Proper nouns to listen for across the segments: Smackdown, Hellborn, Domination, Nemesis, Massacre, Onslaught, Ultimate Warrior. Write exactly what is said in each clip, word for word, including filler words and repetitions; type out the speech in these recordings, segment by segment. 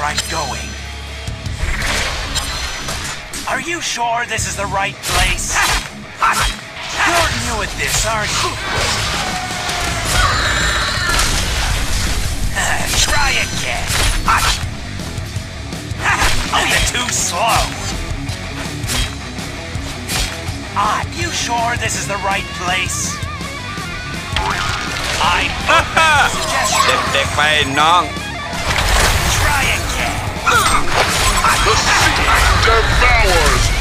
right going. Are you sure this is the right place? You're new at this, aren't you? Try again. Oh, you're too slow. Are you sure this is the right place? I suggest. The sea devours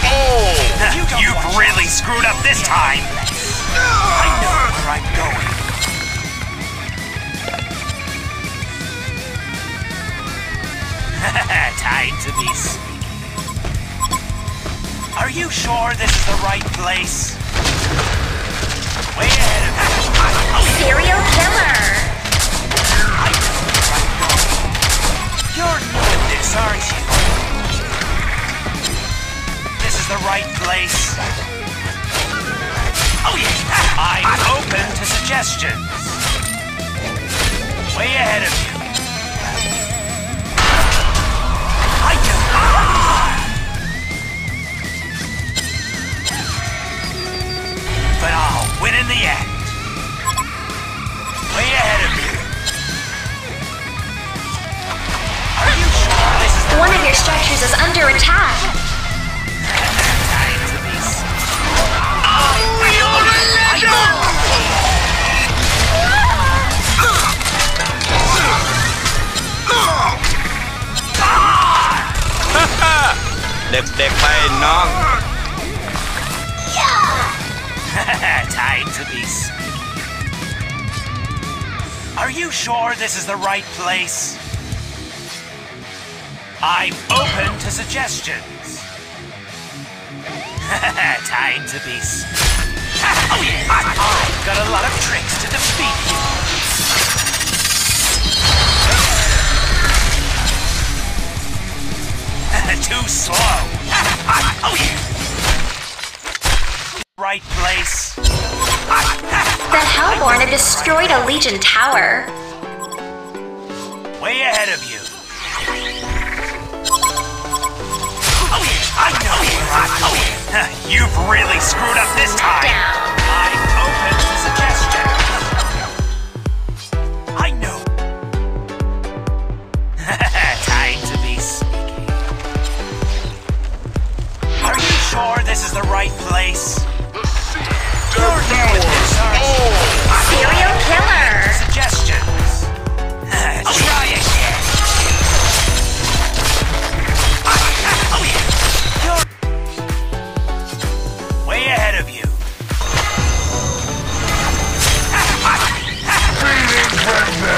all! You've really screwed up this time! I know where I'm going. Time to be sneaky. Are you sure this is the right place? Way ahead of me. Serial killer! I know where I'm going. You're new at this, aren't you? The right place. Oh yeah! I'm open to suggestions. Way ahead of you. I can. Ah! But I'll win in the end. Way ahead of you. Are you sure this is the one of your structures is under attack? Time to be sneaky. Are you sure this is the right place? I'm open to suggestions. Time to be sneaky. Oh, yeah. I've got a lot of tricks to defeat you. Too slow. Oh, yeah. Right place. The Hellborn have destroyed a Legion tower. Way ahead of you. Oh, yeah. I know. Oh, yeah. You've really screwed up this time. Smackdown. Place. The sea devours all. Serial killer. Suggestions. Oh, try again. Oh, yeah. You're way ahead of you.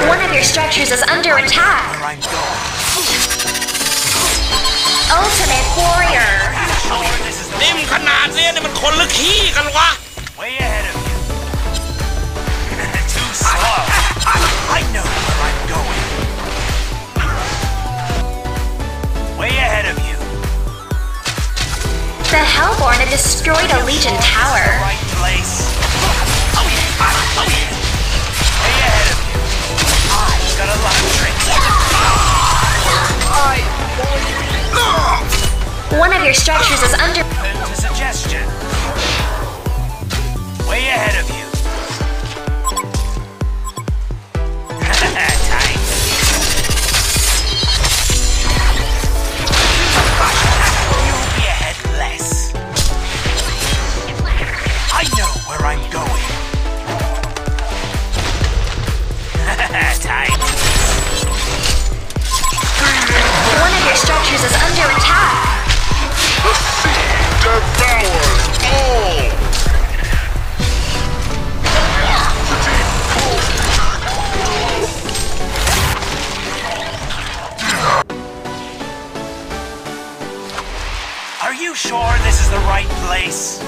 One of your structures is under attack. Ultimate Warrior. Way ahead of you. Too slow. I know where I'm going. Way ahead of you. The Hellborn have destroyed a Legion tower. Right place. Oh yeah. Oh yeah. Way ahead of you. I've got a lot of tricks. I. One of your structures is under. Suggestion. Way ahead of you. Time. You'll be ahead less. I know where I'm going. Time. One of your structures is under attack. Devours all! Are you sure this is the right place?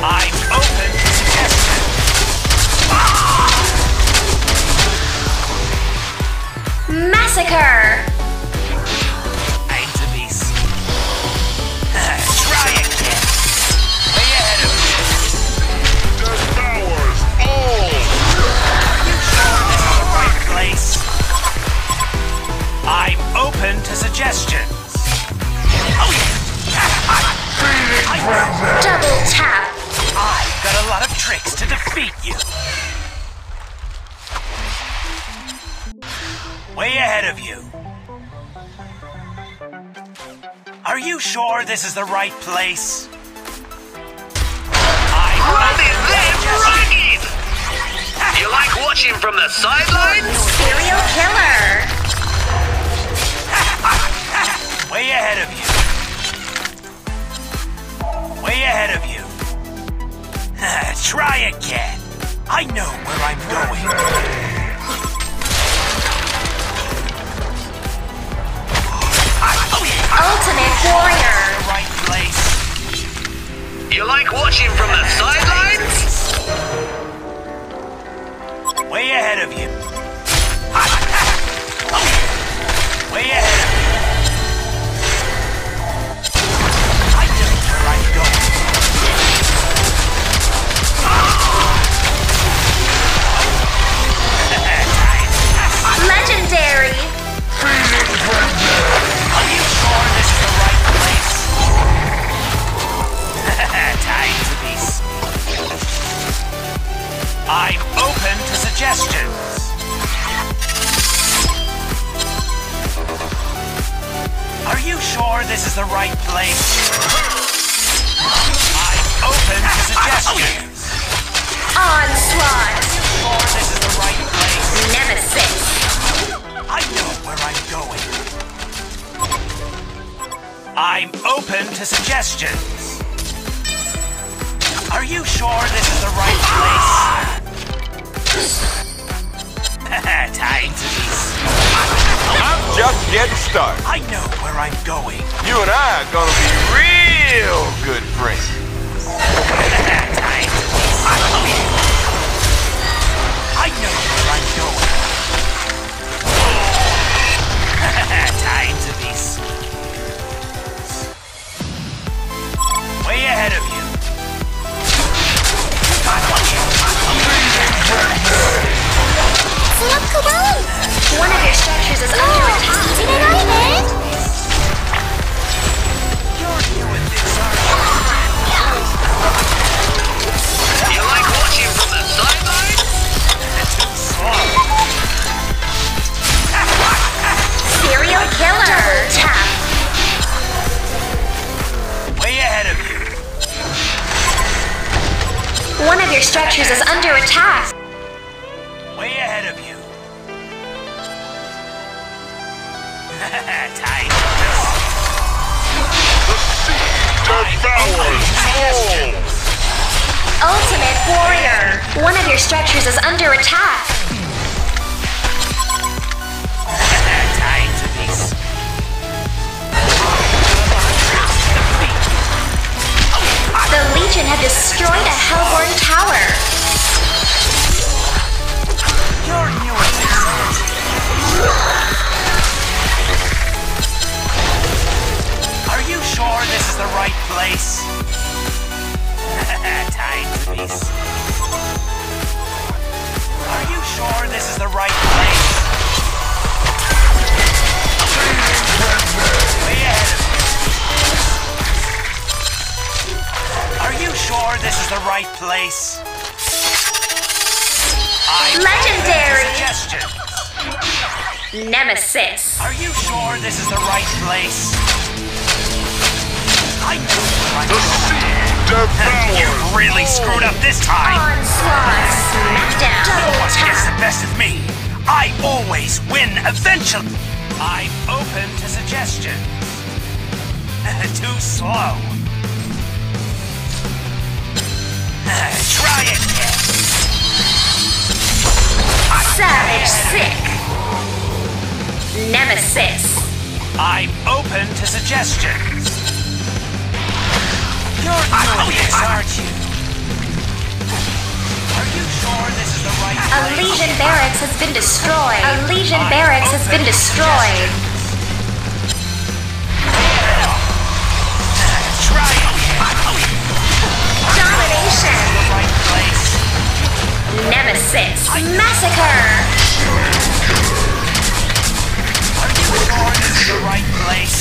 I'm open to suggestions. Massacre! Way ahead of you. Devours all. tap. I've got a lot of tricks to defeat you. Way ahead of you. Are you sure this is the right place? Run it, left, right in! You like watching from the sidelines? Serial killer! Way ahead of you. Way ahead of you. Try again. I know where I'm going. Oh, yeah. Ultimate Warrior! Right place. You like watching from the sidelines? Way ahead of you. Way ahead of you. I know where I'm going. Legendary! Are you sure this is the right place? Time to be smooth. I'm open to suggestions. Are you sure this is the right place? I'm open to suggestions. Onslaught! Are you sure this is the right place? Nemesis! I know where I'm going. I'm open to suggestions. Are you sure this is the right place? Time to be smart. I'm just getting started. I know where I'm going. You and I are gonna be real good friends. Time to be smart. I know where I'm going. Time to be smart. Way ahead of you. Look away! One of your structures is oh, under attack. Didn't I win? You're doing this, aren't you? You like watching from the sidelines? Serial killer! Tap. Way ahead of you. One of your structures is under attack. Way ahead of you. Time. The sea devours all. Ultimate Warrior. One of your structures is under attack. Time to peace. The Legion have destroyed a Hellborn tower. You're new at this. Are you sure this is the right place? Time to be smart. Are you sure this is the right place? Way ahead of you. Are you sure this is the right place? Legendary! Nemesis! Are you sure this is the right place? I know where I'm going. You've really screwed up this time! Onslaught! Smackdown! No one gets the best of me! I always win eventually! I'm open to suggestions. Too slow. Try it again. Savage Sick! Nemesis! I'm open to suggestions. You're curious, aren't you? Are you sure this is the right place? A Legion barracks has been destroyed. A Legion barracks has been destroyed. Try it! Domination! Nemesis! Massacre! Are you sure this is the right place?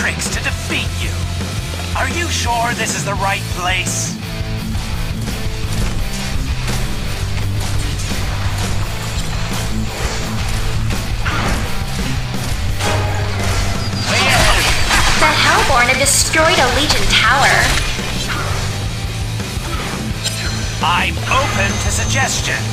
tricks to defeat you. Are you sure this is the right place? The Hellborn had destroyed a Legion tower. I'm open to suggestions.